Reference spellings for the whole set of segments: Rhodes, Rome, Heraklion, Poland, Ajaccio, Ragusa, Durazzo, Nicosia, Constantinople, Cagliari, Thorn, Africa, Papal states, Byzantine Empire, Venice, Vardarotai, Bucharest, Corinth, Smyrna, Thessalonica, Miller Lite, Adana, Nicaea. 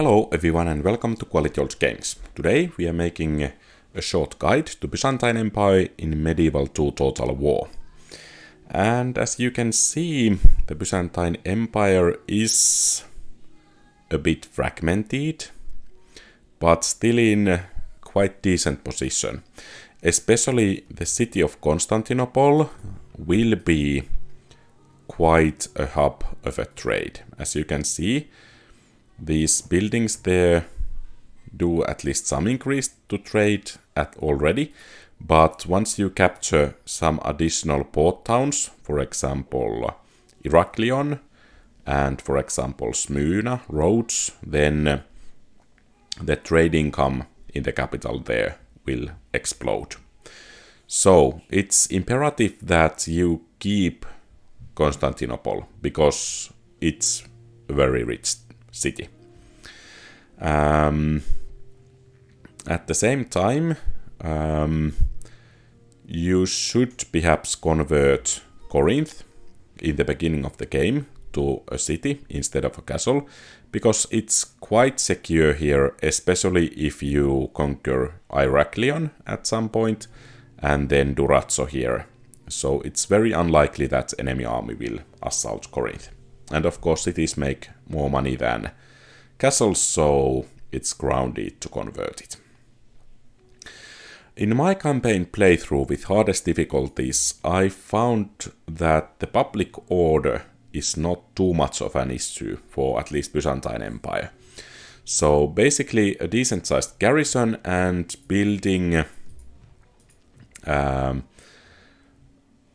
Hello everyone and welcome to QualityOldGames. Today we are making a short guide to Byzantine Empire in Medieval II Total War. And as you can see, the Byzantine Empire is a bit fragmented, but still in quite decent position. Especially the city of Constantinople will be quite a hub of a trade. As you can see, these buildings there do at least some increase to trade at already, but once you capture some additional port towns, for example Heraklion and for example Smyrna, Rhodes, then the trade income in the capital there will explode. So it's imperative that you keep Constantinople because it's very rich city. At the same time, you should perhaps convert Corinth in the beginning of the game to a city instead of a castle, because it's quite secure here, especially if you conquer Heraklion at some point and then Durazzo here. So it's very unlikely that enemy army will assault Corinth. And of course cities make more money than castles, so it's grounded to convert it. In my campaign playthrough with hardest difficulties, I found that the public order is not too much of an issue for at least Byzantine Empire. So basically a decent sized garrison and building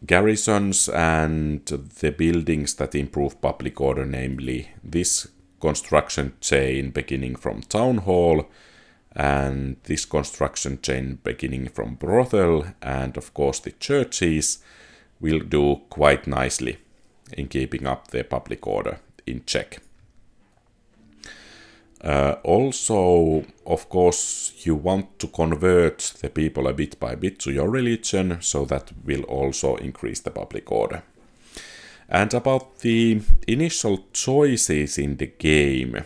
garrisons and the buildings that improve public order, namely this construction chain beginning from town hall and this construction chain beginning from brothel, and of course the churches will do quite nicely in keeping up their public order in check. Also, of course, you want to convert the people a bit by bit to your religion, so that will also increase the public order. And about the initial choices in the game,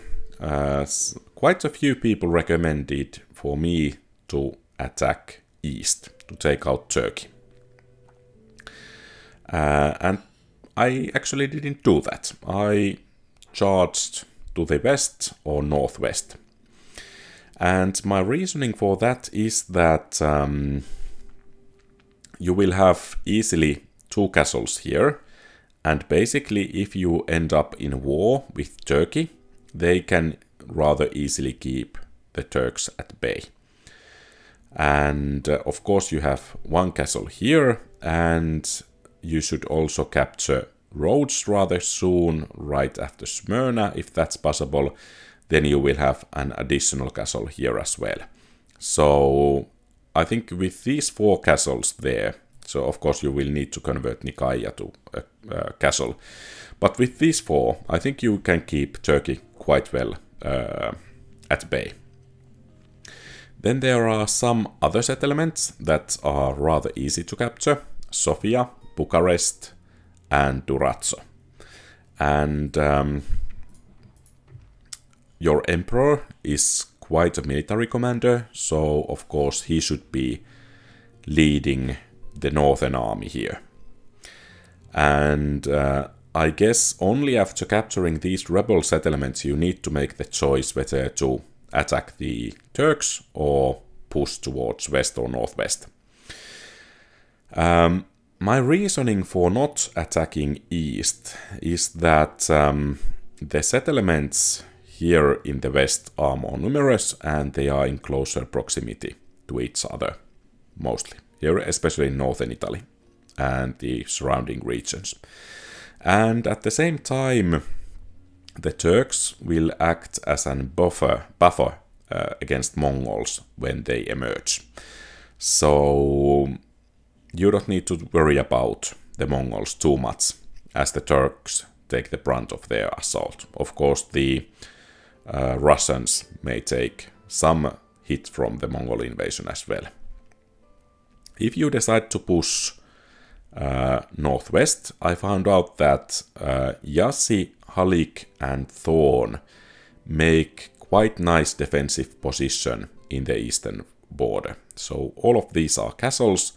quite a few people recommended for me to attack east, to take out Turkey. And I actually didn't do that. I charged to the west or northwest. And my reasoning for that is that you will have easily two castles here, and basically if you end up in war with Turkey, they can rather easily keep the Turks at bay. And of course you have one castle here, and you should also capture Rhodes rather soon, right after Smyrna, if that's possible. Then you will have an additional castle here as well. So I think with these four castles there, so of course you will need to convert Nicaea to a castle, but with these four, I think you can keep Turkey quite well at bay. Then there are some other settlements that are rather easy to capture: Sofia, Bucharest, and Durazzo. And your emperor is quite a military commander, so of course he should be leading the northern army here. And I guess only after capturing these rebel settlements you need to make the choice whether to attack the Turks or push towards west or northwest. My reasoning for not attacking east is that the settlements here in the west are more numerous and they are in closer proximity to each other, mostly here, especially in northern Italy and the surrounding regions. And at the same time, the Turks will act as a buffer against Mongols when they emerge. So you don't need to worry about the Mongols too much, as the Turks take the brunt of their assault. Of course, the Russians may take some hit from the Mongol invasion as well. If you decide to push northwest, I found out that Yassi, Halik, and Thorn make quite nice defensive position in the eastern border. So all of these are castles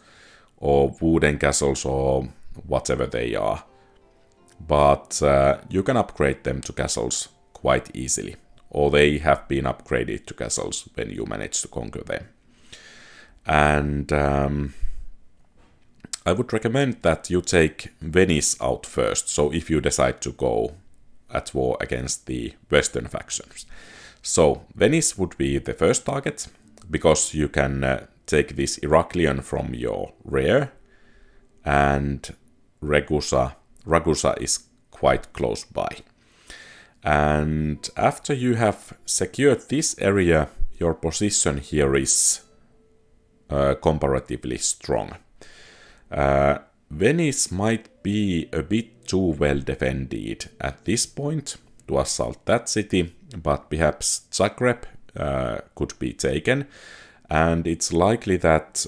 or wooden castles or whatever they are, but you can upgrade them to castles quite easily, or they have been upgraded to castles when you manage to conquer them. And I would recommend that you take Venice out first, so if you decide to go at war against the Western factions. So Venice would be the first target, because you can take this Heraklion from your rear, and Ragusa is quite close by. And after you have secured this area, your position here is comparatively strong. Venice might be a bit too well defended at this point to assault that city, but perhaps Zagreb could be taken, and it's likely that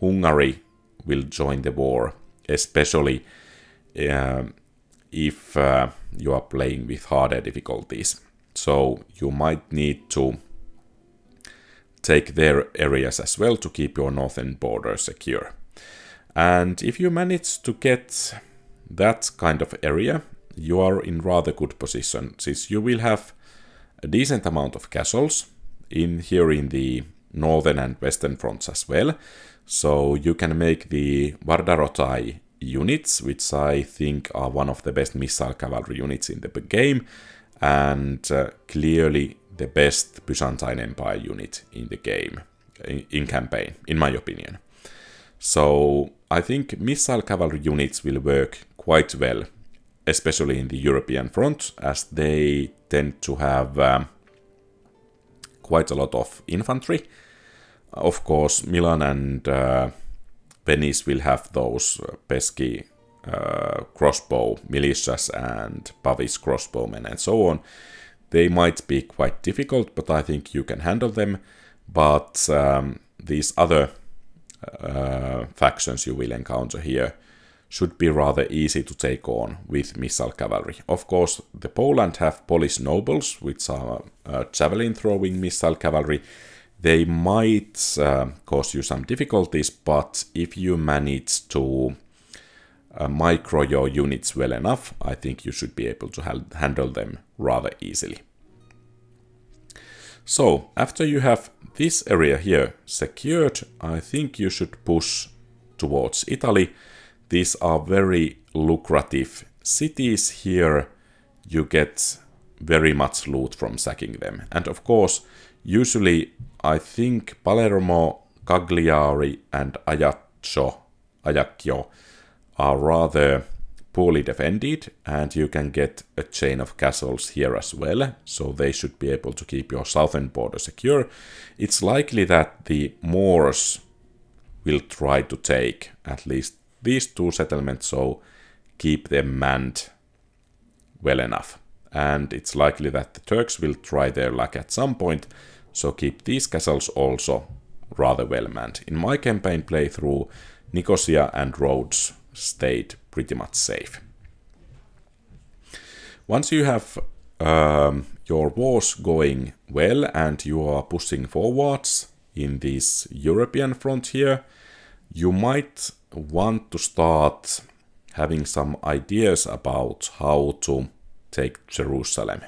Hungary will join the war, especially if you are playing with harder difficulties. So you might need to take their areas as well to keep your northern border secure. And if you manage to get that kind of area, you are in rather good position, since you will have a decent amount of castles in here in the northern and western fronts as well. So you can make the Vardarotai units, which I think are one of the best missile cavalry units in the game, and clearly the best Byzantine Empire unit in the game, in campaign, in my opinion. So I think missile cavalry units will work quite well, especially in the European front, as they tend to have quite a lot of infantry. Of course, Milan and Venice will have those pesky crossbow militias and Pavis crossbowmen and so on. They might be quite difficult, but I think you can handle them. But these other factions you will encounter here should be rather easy to take on with missile cavalry. Of course, the Poland have Polish nobles, which are javelin-throwing missile cavalry. They might cause you some difficulties, but if you manage to micro your units well enough, I think you should be able to handle them rather easily. So, after you have this area here secured, I think you should push towards Italy. These are very lucrative cities here. You get very much loot from sacking them. And of course, usually I think Palermo, Cagliari and Ajaccio are rather poorly defended, and you can get a chain of castles here as well, so they should be able to keep your southern border secure. It's likely that the Moors will try to take at least these two settlements, so keep them manned well enough. And it's likely that the Turks will try their luck at some point, so keep these castles also rather well manned. In my campaign playthrough, Nicosia and Rhodes stayed pretty much safe. Once you have your wars going well and you are pushing forwards in this European frontier, you might want to start having some ideas about how to take Jerusalem.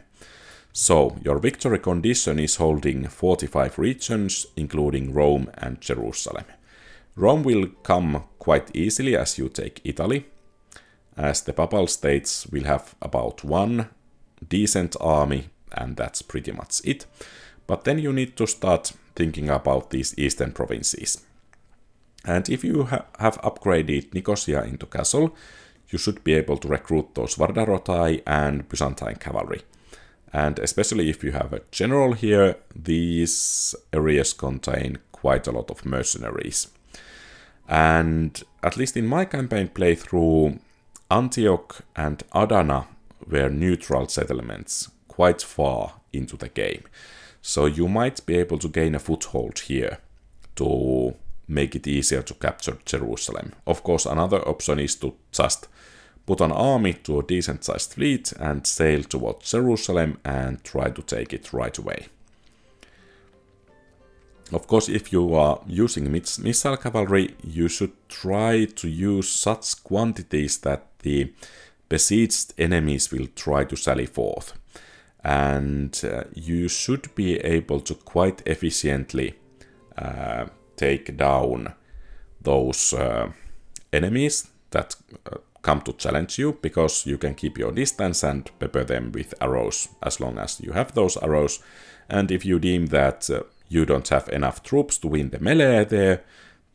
So your victory condition is holding 45 regions, including Rome and Jerusalem. Rome will come quite easily as you take Italy, as the Papal states will have about one decent army, and that's pretty much it. But then you need to start thinking about these eastern provinces. And if you have upgraded Nicosia into castle, you should be able to recruit those Vardarotai and Byzantine cavalry. And especially if you have a general here, these areas contain quite a lot of mercenaries. And at least in my campaign playthrough, Antioch and Adana were neutral settlements quite far into the game. So you might be able to gain a foothold here to make it easier to capture Jerusalem. Of course, another option is to just put an army to a decent-sized fleet and sail towards Jerusalem and try to take it right away. Of course, if you are using missile cavalry, you should try to use such quantities that the besieged enemies will try to sally forth. And you should be able to quite efficiently take down those enemies that come to challenge you, because you can keep your distance and pepper them with arrows as long as you have those arrows. And if you deem that you don't have enough troops to win the melee there,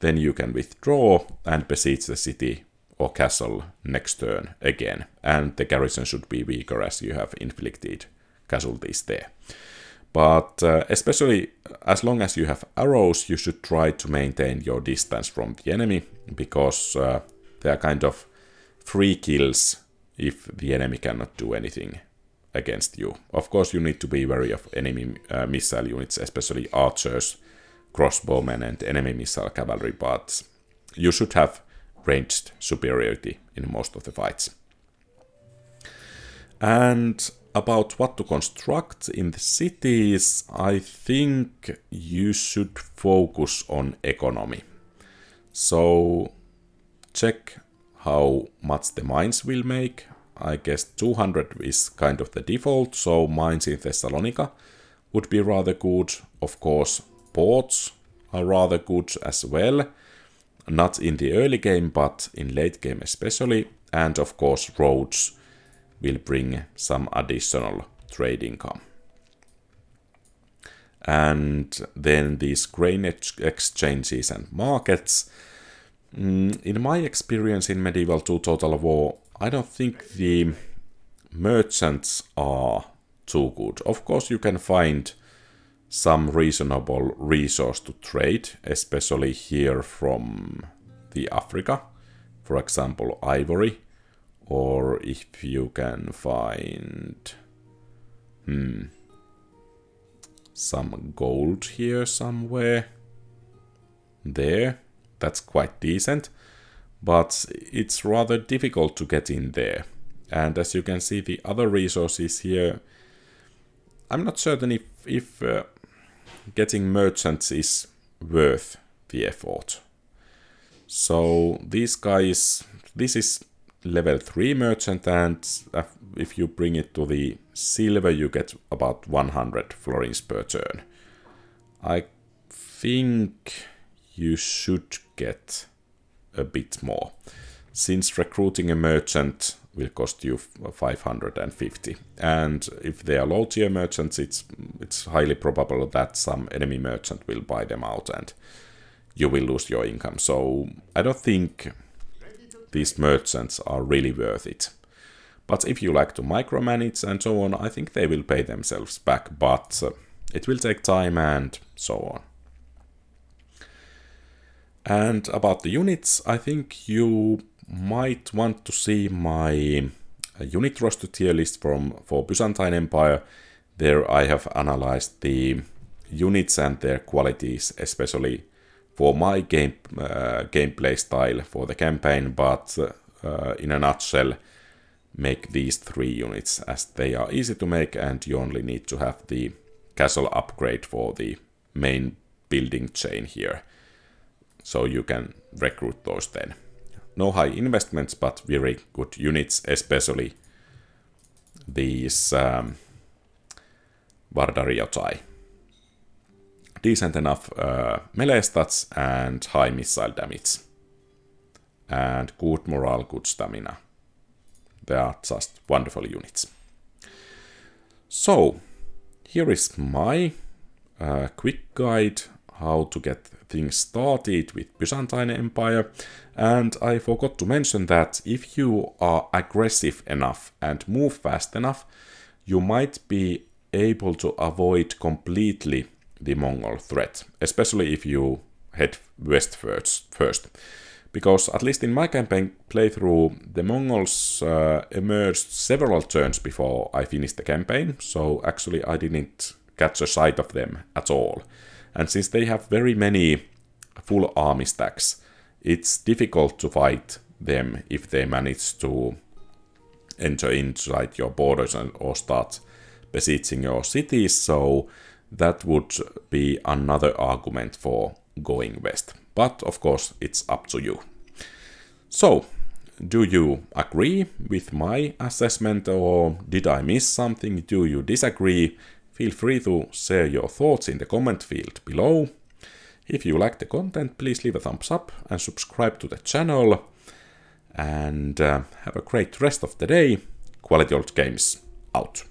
then you can withdraw and besiege the city or castle next turn again. And the garrison should be weaker as you have inflicted casualties there. But especially as long as you have arrows, you should try to maintain your distance from the enemy, because they are kind of free kills if the enemy cannot do anything against you. Of course, you need to be wary of enemy missile units, especially archers, crossbowmen, and enemy missile cavalry, but you should have ranged superiority in most of the fights. And about what to construct in the cities, I think you should focus on economy. So check how much the mines will make. I guess 200 is kind of the default, so mines in Thessalonica would be rather good. Of course, ports are rather good as well. Not in the early game, but in late game especially. And of course, roads will bring some additional trade income. And then these grain exchanges and markets. In my experience in Medieval II Total War, I don't think the merchants are too good. Of course, you can find some reasonable resource to trade, especially here from the Africa. For example, ivory. Or if you can find some gold here somewhere. There. That's quite decent. But it's rather difficult to get in there. And as you can see, the other resources here, I'm not certain if getting merchants is worth the effort. So these guys, this is level 3 merchant, and if you bring it to the silver, you get about 100 florins per turn. I think you should get a bit more, since recruiting a merchant will cost you 550, and if they are low tier merchants, it's highly probable that some enemy merchant will buy them out and you will lose your income. So I don't think these merchants are really worth it, but if you like to micromanage and so on, I think they will pay themselves back, but it will take time and so on. And about the units, I think you might want to see my unit roster tier list for Byzantine Empire. There I have analyzed the units and their qualities, especially for my gameplay style for the campaign, but in a nutshell, make these 3 units, as they are easy to make and you only need to have the castle upgrade for the main building chain here. So you can recruit those then. No high investments, but very good units, especially these Vardarotai. Decent enough melee stats and high missile damage. And good morale, good stamina. They are just wonderful units. So, here is my quick guide how to get things started with Byzantine Empire. And I forgot to mention that if you are aggressive enough and move fast enough, you might be able to avoid completely the Mongol threat, especially if you head west first. Because at least in my campaign playthrough, the Mongols emerged several turns before I finished the campaign, so actually I didn't catch a sight of them at all. And since they have very many full army stacks, it's difficult to fight them if they manage to enter inside your borders and or start besieging your cities, so that would be another argument for going west. But of course it's up to you. So, do you agree with my assessment, or did I miss something? Do you disagree? Feel free to share your thoughts in the comment field below. If you like the content, please leave a thumbs up and subscribe to the channel. And have a great rest of the day. QualityOldGames out.